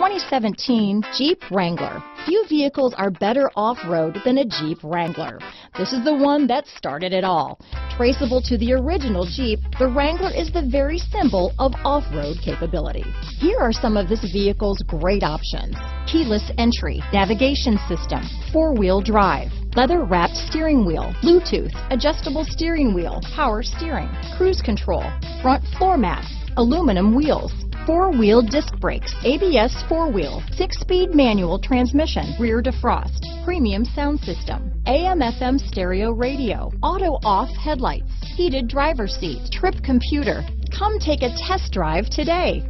2017 Jeep Wrangler. Few vehicles are better off-road than a Jeep Wrangler. This is the one that started it all. Traceable to the original Jeep, the Wrangler is the very symbol of off-road capability. Here are some of this vehicle's great options: keyless entry, navigation system, four-wheel drive, leather-wrapped steering wheel, Bluetooth, adjustable steering wheel, power steering, cruise control, front floor mats, aluminum wheels, four-wheel disc brakes, ABS four-wheel, six-speed manual transmission, rear defrost, premium sound system, AM/FM stereo radio, auto-off headlights, heated driver's seat, trip computer. Come take a test drive today.